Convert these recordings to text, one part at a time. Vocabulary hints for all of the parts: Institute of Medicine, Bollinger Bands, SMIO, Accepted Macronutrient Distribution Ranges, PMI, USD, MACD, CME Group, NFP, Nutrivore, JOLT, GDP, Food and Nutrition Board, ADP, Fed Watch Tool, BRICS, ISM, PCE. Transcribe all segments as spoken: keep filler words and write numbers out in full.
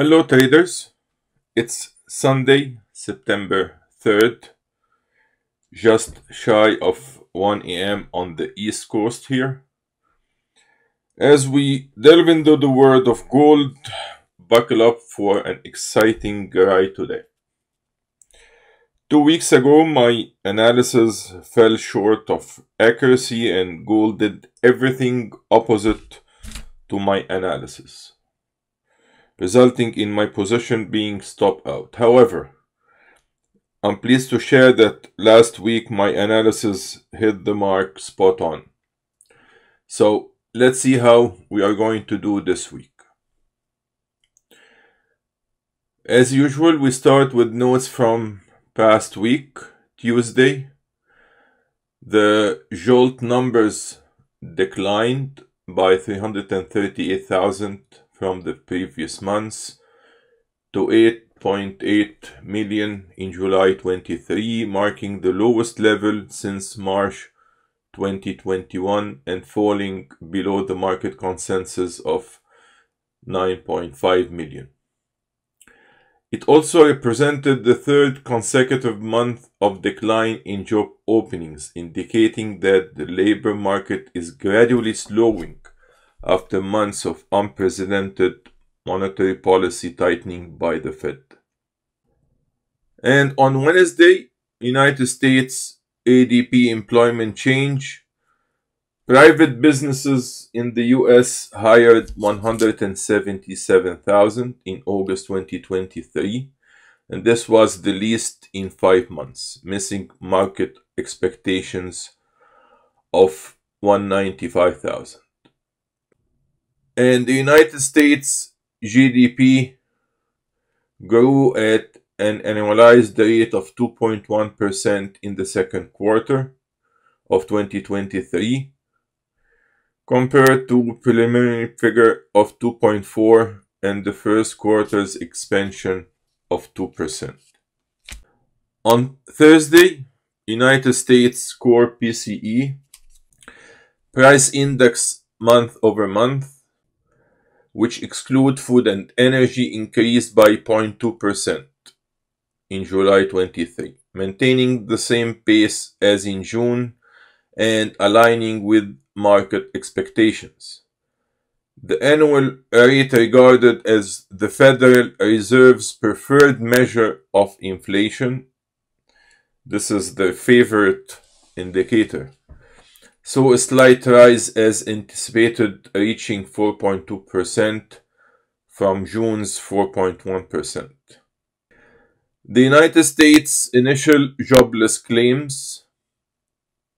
Hello traders, it's Sunday, September third, just shy of one A M on the East Coast here. As we delve into the world of gold, buckle up for an exciting ride today. Two weeks ago, my analysis fell short of accuracy and gold did everything opposite to my analysis, resulting in my position being stopped out. However, I'm pleased to share that last week my analysis hit the mark spot on. So let's see how we are going to do this week. As usual, we start with notes from past week, Tuesday. The JOLT numbers declined by three hundred thirty-eight thousand. From the previous months to eight point eight million in July twenty-three, marking the lowest level since March twenty twenty-one and falling below the market consensus of nine point five million. It also represented the third consecutive month of decline in job openings, indicating that the labor market is gradually slowing after months of unprecedented monetary policy tightening by the Fed. And on Wednesday, United States A D P employment change. Private businesses in the U S hired one hundred seventy-seven thousand in August twenty twenty-three, and this was the least in five months, missing market expectations of one hundred ninety-five thousand. And the United States G D P grew at an annualized rate of two point one percent in the second quarter of twenty twenty-three, compared to preliminary figure of two point four and the first quarter's expansion of two percent. On Thursday, United States core P C E price index month over month, which exclude food and energy, increased by zero point two percent in July twenty-three, maintaining the same pace as in June and aligning with market expectations. The annual rate, regarded as the Federal Reserve's preferred measure of inflation, this is the favorite indicator, saw a slight rise as anticipated, reaching four point two percent from June's four point one percent. The United States initial jobless claims,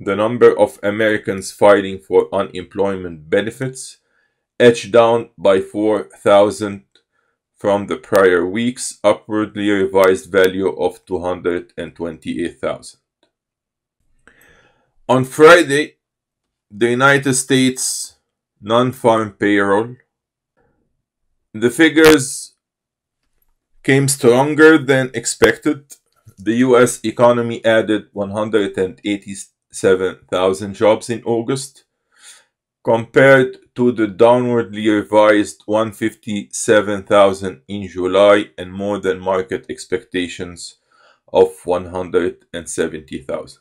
the number of Americans filing for unemployment benefits, edged down by four thousand from the prior week's upwardly revised value of two hundred twenty-eight thousand. On Friday, the United States non-farm payroll, the figures came stronger than expected. The U S economy added one hundred eighty-seven thousand jobs in August, compared to the downwardly revised one hundred fifty-seven thousand in July and more than market expectations of one hundred seventy thousand.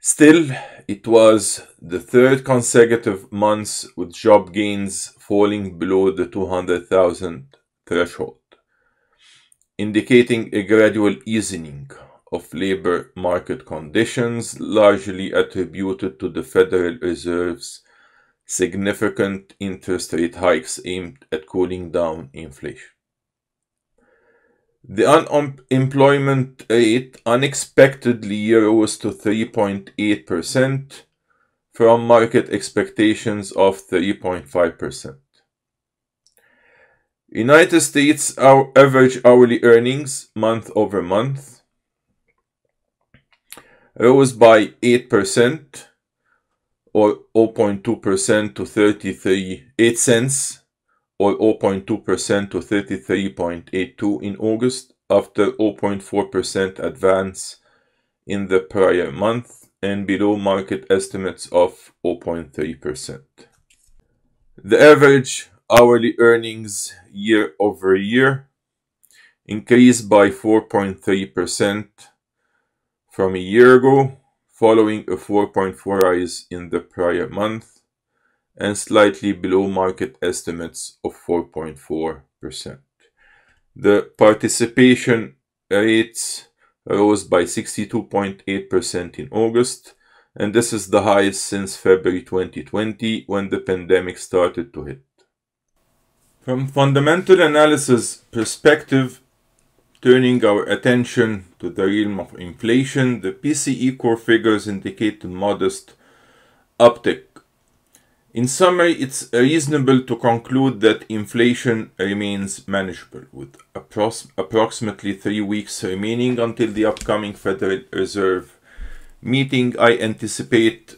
Still, it was the third consecutive month with job gains falling below the two hundred thousand threshold, indicating a gradual easing of labor market conditions, largely attributed to the Federal Reserve's significant interest rate hikes aimed at cooling down inflation. The unemployment rate unexpectedly rose to three point eight percent from market expectations of three point five percent. United States average hourly earnings month over month rose by eight percent or zero point two percent to thirty-three point eight cents. Or zero point two percent to thirty-three point eight two in August, after zero point four percent advance in the prior month and below market estimates of zero point three percent. The average hourly earnings year over year increased by four point three percent from a year ago, following a four point four rise in the prior month and slightly below market estimates of four point four percent. The participation rates rose by sixty-two point eight percent in August, and this is the highest since February twenty twenty, when the pandemic started to hit. From fundamental analysis perspective, turning our attention to the realm of inflation, the P C E core figures indicate a modest uptick. In summary, it's reasonable to conclude that inflation remains manageable, with appro- approximately three weeks remaining until the upcoming Federal Reserve meeting. I anticipate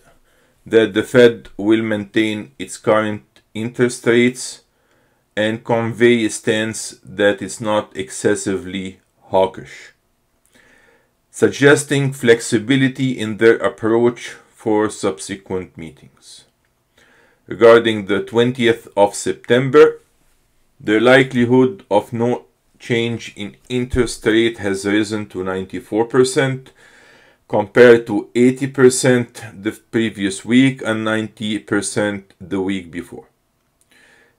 that the Fed will maintain its current interest rates and convey a stance that is not excessively hawkish, suggesting flexibility in their approach for subsequent meetings. Regarding the twentieth of September, the likelihood of no change in interest rate has risen to ninety-four percent, compared to eighty percent the previous week and ninety percent the week before.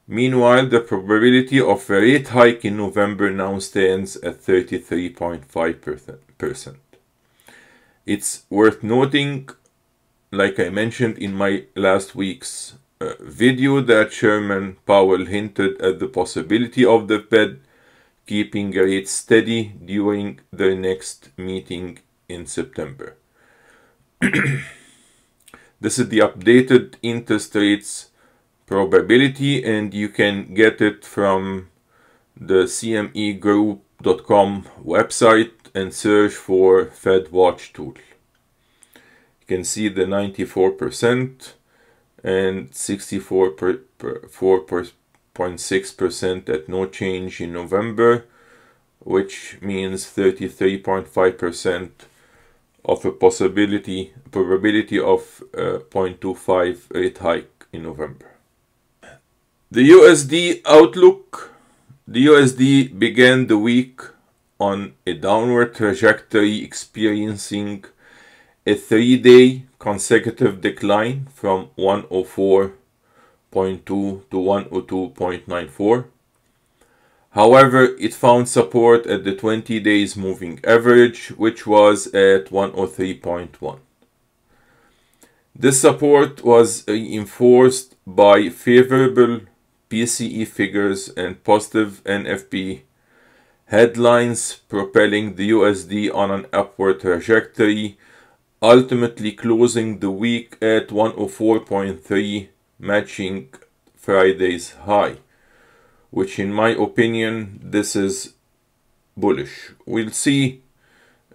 Meanwhile, the probability of a rate hike in November now stands at thirty-three point five percent. It's worth noting, like I mentioned in my last week's uh, video, that Chairman Powell hinted at the possibility of the Fed keeping rates steady during their next meeting in September. This is the updated interest rates probability, and you can get it from the C M E group dot com website and search for Fed Watch Tool. You can see the ninety-four percent and sixty-four point six percent at no change in November, which means thirty-three point five percent of a possibility probability of uh, zero point two five rate hike in November. The U S D outlook. The U S D began the week on a downward trajectory, experiencing a three-day consecutive decline from one oh four point two to one oh two point nine four. However, it found support at the twenty days moving average, which was at one oh three point one. This support was reinforced by favorable P C E figures and positive N F P headlines, propelling the U S D on an upward trajectory, ultimately closing the week at one oh four point three, matching Friday's high, which in my opinion, this is bullish. We'll see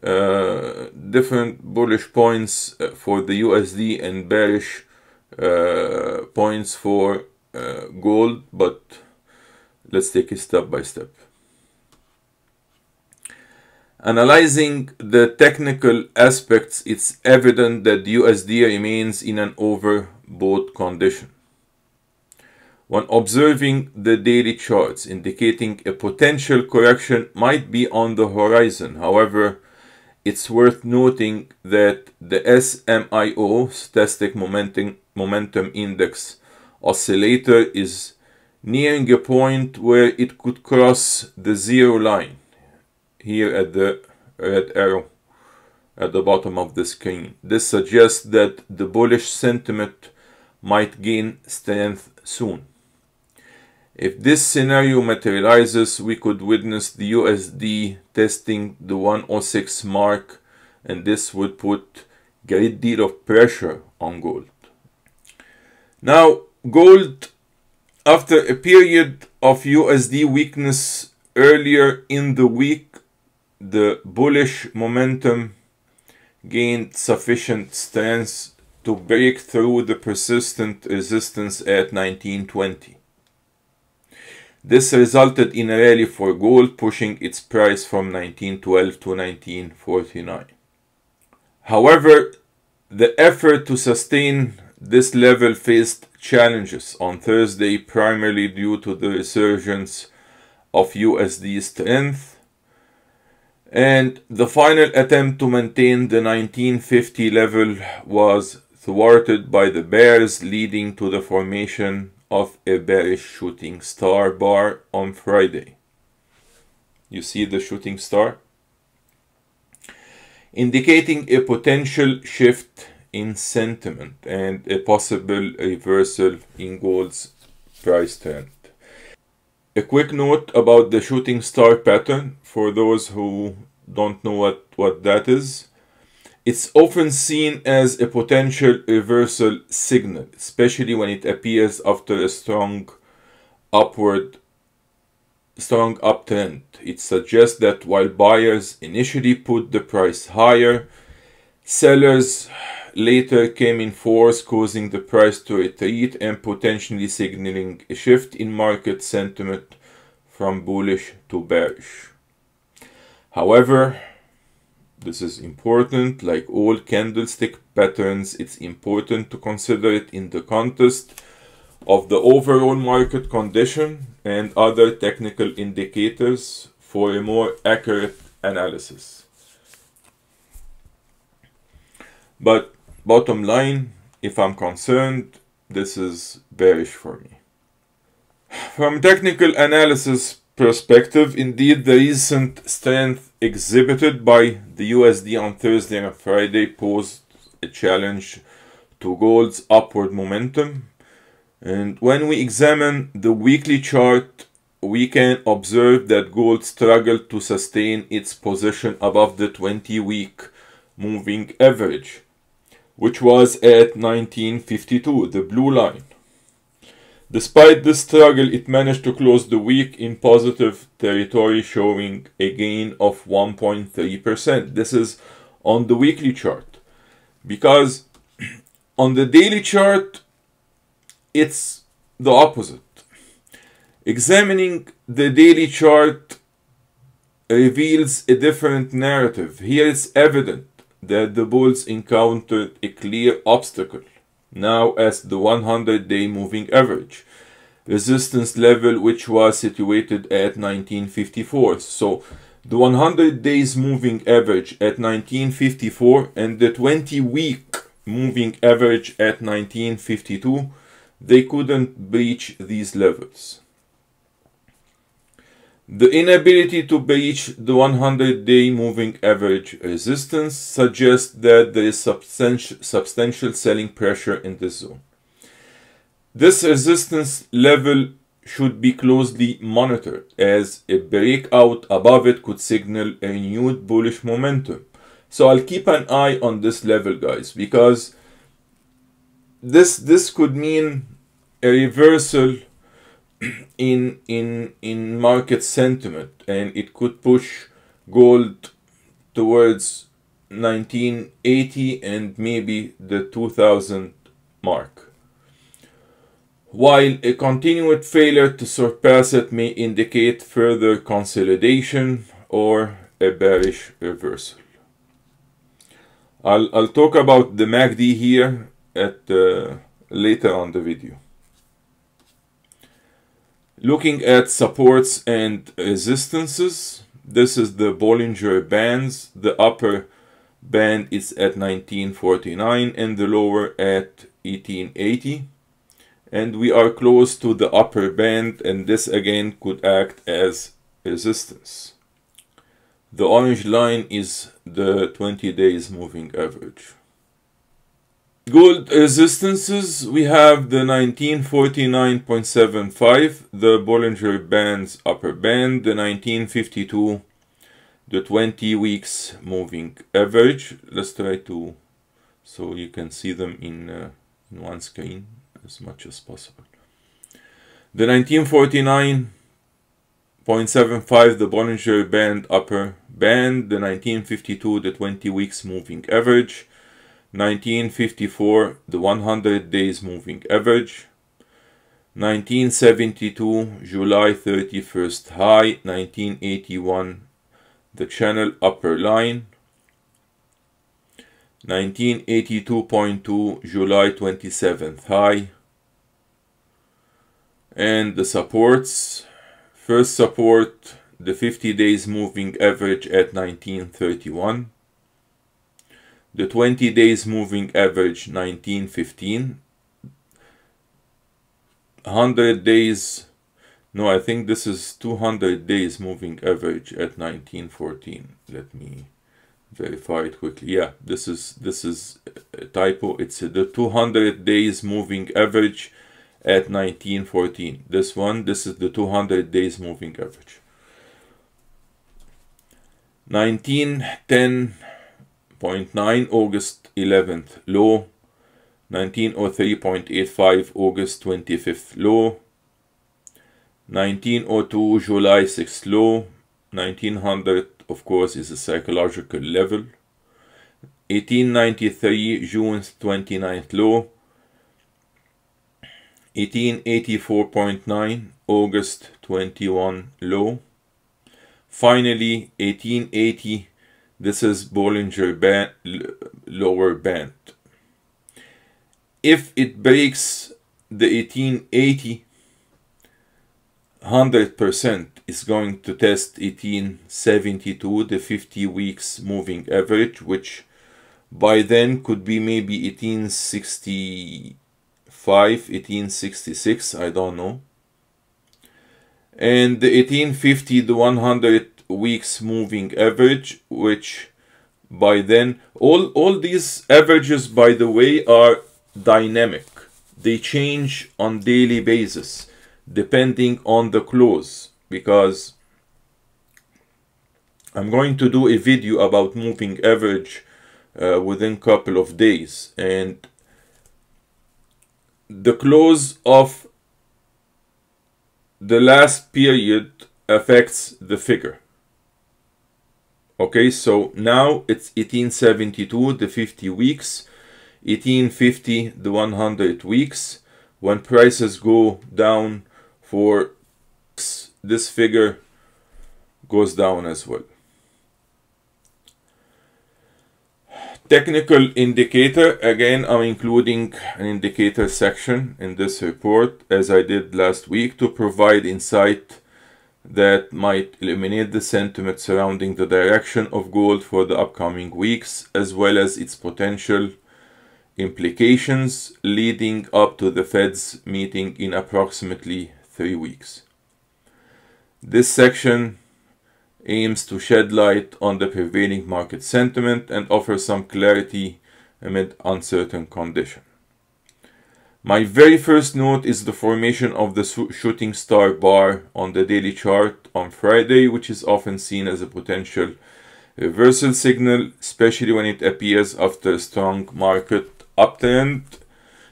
uh, different bullish points for the U S D and bearish uh, points for Uh, gold, but let's take it step by step. Analyzing the technical aspects, it's evident that the U S D remains in an overbought condition. When observing the daily charts, indicating a potential correction might be on the horizon. However, it's worth noting that the S M I O, Stochastic Momentum, Momentum Index, oscillator is nearing a point where it could cross the zero line, here at the red arrow at the bottom of the screen. This suggests that the bullish sentiment might gain strength soon. If this scenario materializes, we could witness the U S D testing the one oh six mark, and this would put a great deal of pressure on gold. Now, gold, after a period of U S D weakness earlier in the week, the bullish momentum gained sufficient strength to break through the persistent resistance at nineteen twenty. This resulted in a rally for gold, pushing its price from nineteen twelve to nineteen forty-nine. However, the effort to sustain this level faced challenges on Thursday, primarily due to the resurgence of U S D strength and the final attempt to maintain the nineteen fifty level was thwarted by the bears, leading to the formation of a bearish shooting star bar on Friday. You see the shooting star? Indicating a potential shift in sentiment and a possible reversal in gold's price trend. A quick note about the shooting star pattern for those who don't know what, what that is. It's often seen as a potential reversal signal, especially when it appears after a strong upward strong uptrend. It suggests that while buyers initially put the price higher, sellers later came in force, causing the price to retreat and potentially signaling a shift in market sentiment from bullish to bearish. However, this is important. Like all candlestick patterns, it's important to consider it in the context of the overall market condition and other technical indicators for a more accurate analysis. But bottom line, if I'm concerned, this is bearish for me. From technical analysis perspective, indeed, the recent strength exhibited by the U S D on Thursday and Friday posed a challenge to gold's upward momentum. And when we examine the weekly chart, we can observe that gold struggled to sustain its position above the twenty-week moving average, which was at nineteen fifty-two, the blue line. Despite this struggle, it managed to close the week in positive territory, showing a gain of one point three percent. This is on the weekly chart, because on the daily chart, it's the opposite. Examining the daily chart reveals a different narrative. Here it's evident that the bulls encountered a clear obstacle, now as the one hundred day moving average resistance level, which was situated at nineteen fifty-four. So the one hundred days moving average at nineteen fifty-four and the twenty week moving average at nineteen fifty-two, they couldn't breach these levels. The inability to breach the one hundred day moving average resistance suggests that there is substantial, substantial selling pressure in this zone. This resistance level should be closely monitored, as a breakout above it could signal a renewed bullish momentum. So I'll keep an eye on this level, guys, because This this could mean a reversal in in in market sentiment, and it could push gold towards nineteen eighty and maybe the two thousand mark, while a continued failure to surpass it may indicate further consolidation or a bearish reversal. I'll I'll talk about the M A C D here at uh, later on the video. Looking at supports and resistances, this is the Bollinger Bands. The upper band is at nineteen forty-nine and the lower at eighteen eighty, and we are close to the upper band, and this again could act as resistance. The orange line is the twenty days moving average. Gold resistances, we have the nineteen forty-nine point seven five, the Bollinger Band's upper band, the nineteen fifty-two, the twenty weeks moving average. Let's try to, so you can see them in, uh, in one screen as much as possible. The nineteen forty-nine point seven five, the Bollinger Band upper band, the nineteen fifty-two, the twenty weeks moving average, nineteen fifty-four, the one hundred days moving average, nineteen seventy-two, July thirty-first high, nineteen eighty-one, the channel upper line, nineteen eighty-two point two, July twenty-seventh high, and the supports. First support, the fifty days moving average at nineteen thirty-one, the twenty days moving average nineteen fifteen, one hundred days, no, I think this is two hundred days moving average at nineteen fourteen. Let me verify it quickly. Yeah, this is this is a typo. It's the two hundred days moving average at nineteen fourteen. This one, this is the two hundred days moving average. nineteen ten point nine August eleventh low, nineteen oh three point eight five August twenty-fifth low, nineteen oh two July sixth low, nineteen hundred of course is a psychological level, eighteen ninety-three June twenty-ninth low, eighteen eighty-four point nine August twenty-first low. Finally eighteen eighty, this is Bollinger Band, lower band. If it breaks the eighteen eighty, one hundred percent is going to test eighteen seventy-two, the fifty weeks moving average, which by then could be maybe eighteen sixty-five, eighteen sixty-six, I don't know. And the eighteen fifty, the one hundred weeks moving average, which by then, all, all these averages, by the way, are dynamic. They change on daily basis, depending on the close, because I'm going to do a video about moving average uh, within a couple of days, and the close of the last period affects the figure. Okay, so now it's eighteen seventy-two, the fifty weeks, eighteen fifty, the one hundred weeks. When prices go down for this figure goes down as well. Technical indicator, again, I'm including an indicator section in this report as I did last week to provide insight that might eliminate the sentiment surrounding the direction of gold for the upcoming weeks, as well as its potential implications leading up to the Fed's meeting in approximately three weeks. This section aims to shed light on the prevailing market sentiment and offer some clarity amid uncertain conditions. My very first note is the formation of the shooting star bar on the daily chart on Friday, which is often seen as a potential reversal signal, especially when it appears after a strong market uptrend.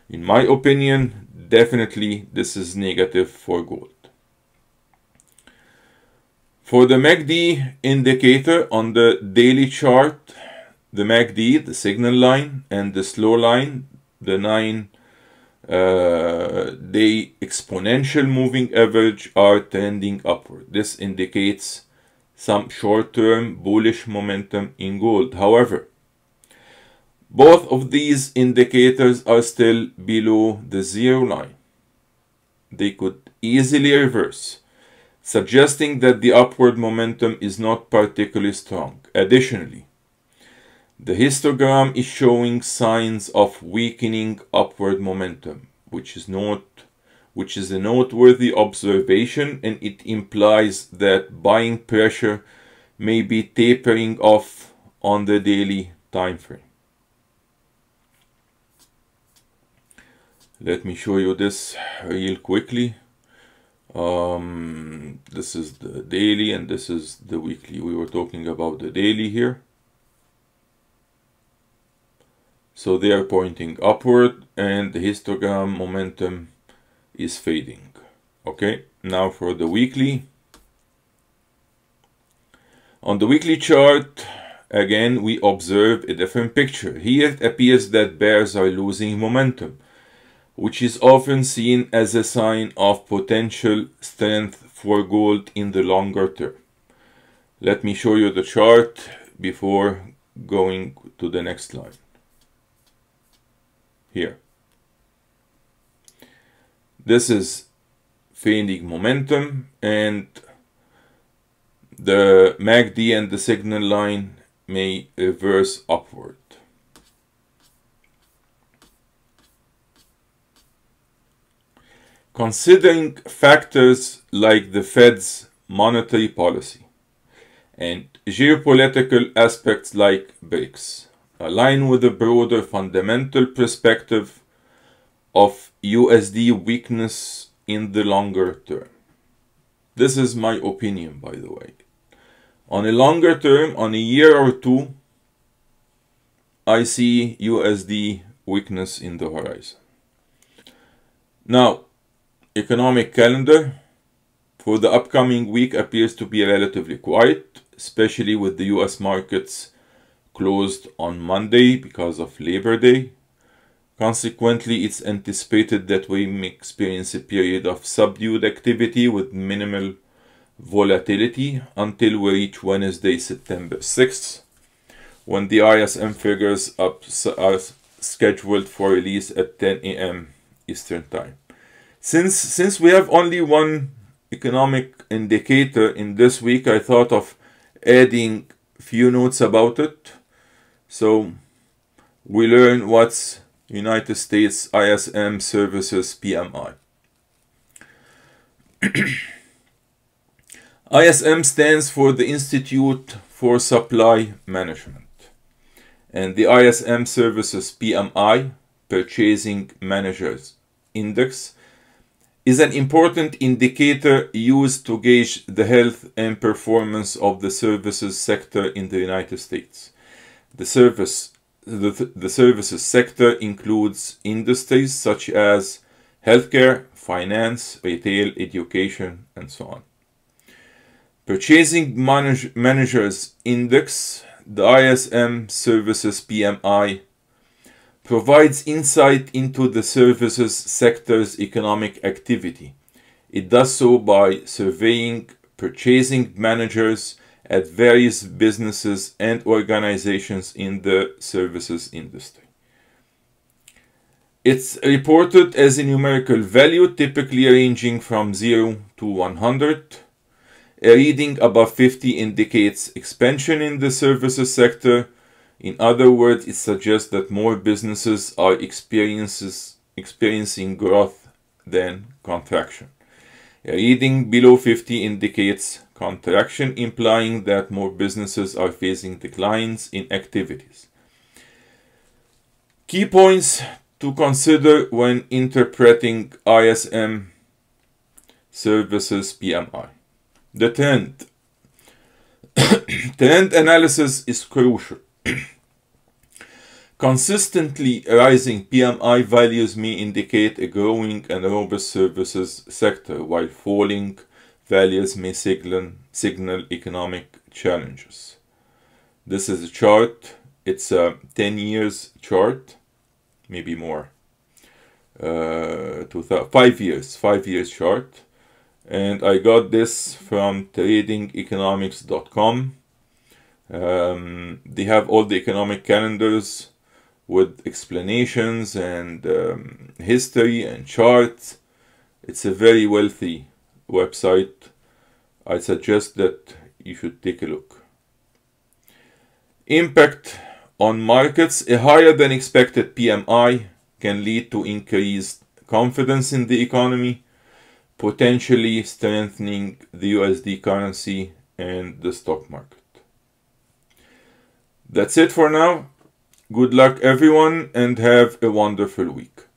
In my opinion, definitely this is negative for gold. For the M A C D indicator on the daily chart, the M A C D, the signal line, and the slow line, the nine-day uh, exponential moving average are trending upward. This indicates some short-term bullish momentum in gold. However, both of these indicators are still below the zero line. They could easily reverse, suggesting that the upward momentum is not particularly strong. Additionally, the histogram is showing signs of weakening upward momentum, which is not, which is a noteworthy observation, and it implies that buying pressure may be tapering off on the daily time frame. Let me show you this real quickly. Um, this is the daily and this is the weekly. We were talking about the daily here. So they are pointing upward and the histogram momentum is fading. Okay, now for the weekly. On the weekly chart, again, we observe a different picture. Here it appears that bears are losing momentum, which is often seen as a sign of potential strength for gold in the longer term. Let me show you the chart before going to the next slide. Here. This is fading momentum, and the M A C D and the signal line may reverse upward. Considering factors like the Fed's monetary policy and geopolitical aspects like BRICS align with the broader fundamental perspective of U S D weakness in the longer term. This is my opinion, by the way. On a longer term, on a year or two, I see U S D weakness in the horizon. Now, economic calendar for the upcoming week appears to be relatively quiet, especially with the U S markets closed on Monday because of Labor Day. Consequently, it's anticipated that we may experience a period of subdued activity with minimal volatility until we reach Wednesday, September sixth, when the I S M figures up are scheduled for release at ten A M Eastern Time. Since, since we have only one economic indicator in this week, I thought of adding a few notes about it. So we learn what's United States I S M Services P M I. I S M stands for the Institute for Supply Management, and the I S M Services P M I, Purchasing Managers Index, is an important indicator used to gauge the health and performance of the services sector in the United States. The, service, the, the services sector includes industries such as healthcare, finance, retail, education, and so on. Purchasing Manage, Managers Index, the I S M Services P M I, provides insight into the services sector's economic activity. It does so by surveying purchasing managers at various businesses and organizations in the services industry. It's reported as a numerical value, typically ranging from zero to one hundred. A reading above fifty indicates expansion in the services sector. In other words, it suggests that more businesses are experiencing growth than contraction. A reading below fifty indicates contraction, implying that more businesses are facing declines in activities. Key points to consider when interpreting I S M Services P M I. The trend. Trend analysis is crucial. Consistently rising P M I values may indicate a growing and robust services sector, while falling values may signal, signal economic challenges. This is a chart. It's a ten years chart, maybe more. Uh, five years, five years chart. And I got this from trading economics dot com. Um, they have all the economic calendars with explanations and um, history and charts. It's a very wealthy website. I suggest that you should take a look. Impact on markets. A higher than expected P M I can lead to increased confidence in the economy, potentially strengthening the U S D currency and the stock market. That's it for now. Good luck everyone, and have a wonderful week.